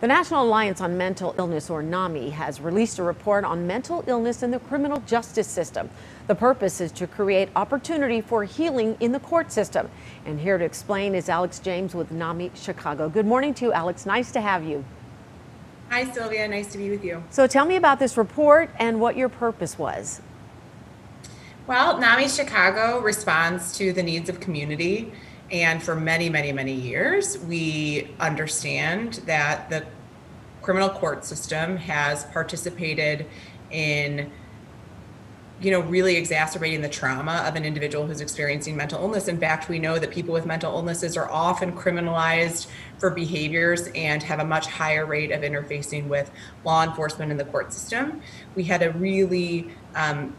The National Alliance on Mental Illness, or NAMI, has released a report on mental illness in the criminal justice system. The purpose is to create opportunity for healing in the court system. And here to explain is Alex James with NAMI Chicago. Good morning to you, Alex. Nice to have you. Hi, Sylvia. Nice to be with you. So tell me about this report and what your purpose was. Well, NAMI Chicago responds to the needs of community. And for many years, we understand that the criminal court system has participated in, really exacerbating the trauma of an individual who's experiencing mental illness. In fact, we know that people with mental illnesses are often criminalized for behaviors and have a much higher rate of interfacing with law enforcement in the court system. We had a really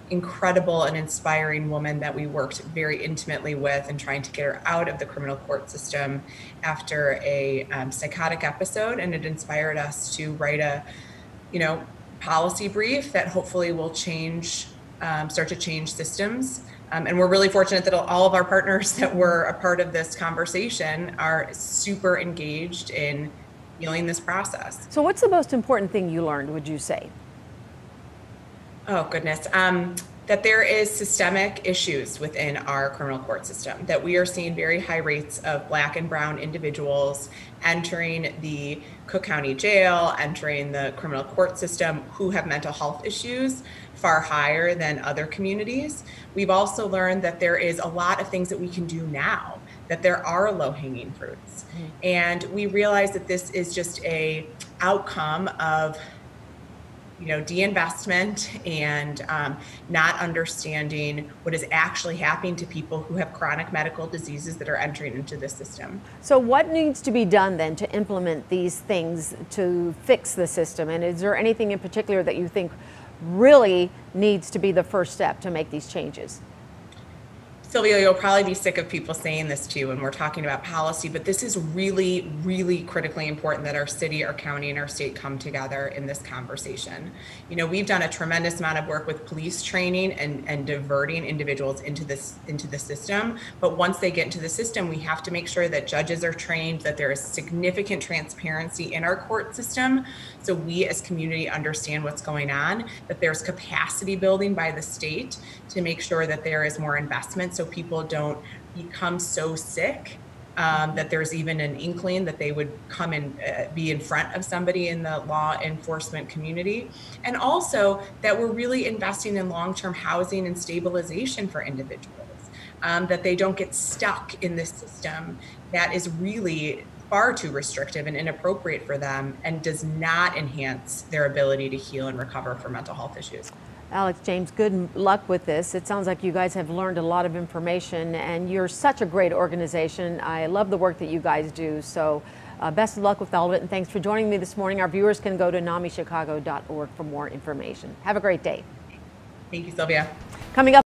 incredible and inspiring woman that we worked very intimately with in trying to get her out of the criminal court system after a psychotic episode, and it inspired us to write a, policy brief that hopefully will change, start to change systems. And we're really fortunate that all of our partners that were a part of this conversation are super engaged in healing this process. So what's the most important thing you learned, would you say? Oh, goodness. That there is systemic issues within our criminal court system, that we are seeing very high rates of Black and brown individuals entering the Cook County Jail, entering the criminal court system, who have mental health issues far higher than other communities. We've also learned that there is a lot of things that we can do now, that there are low-hanging fruits. And we realize that this is just an outcome of deinvestment and not understanding what is actually happening to people who have chronic medical diseases that are entering into this system. So what needs to be done then to implement these things to fix the system? And is there anything in particular that you think really needs to be the first step to make these changes? Sylvia, you'll probably be sick of people saying this to you when we're talking about policy, but this is really critically important that our city, our county, and our state come together in this conversation. We've done a tremendous amount of work with police training and diverting individuals into the system, but once they get into the system, we have to make sure that judges are trained, that there is significant transparency in our court system, so we as community understand what's going on, that there's capacity building by the state to make sure that there is more investment, so people don't become so sick that there's even an inkling that they would come and be in front of somebody in the law enforcement community. And also that we're really investing in long-term housing and stabilization for individuals, that they don't get stuck in this system that is really far too restrictive and inappropriate for them and does not enhance their ability to heal and recover from mental health issues. Alex James, good luck with this. It sounds like you guys have learned a lot of information, and you're such a great organization. I love the work that you guys do, so best of luck with all of it, and thanks for joining me this morning. Our viewers can go to namichicago.org for more information. Have a great day. Thank you, Sylvia. Coming up.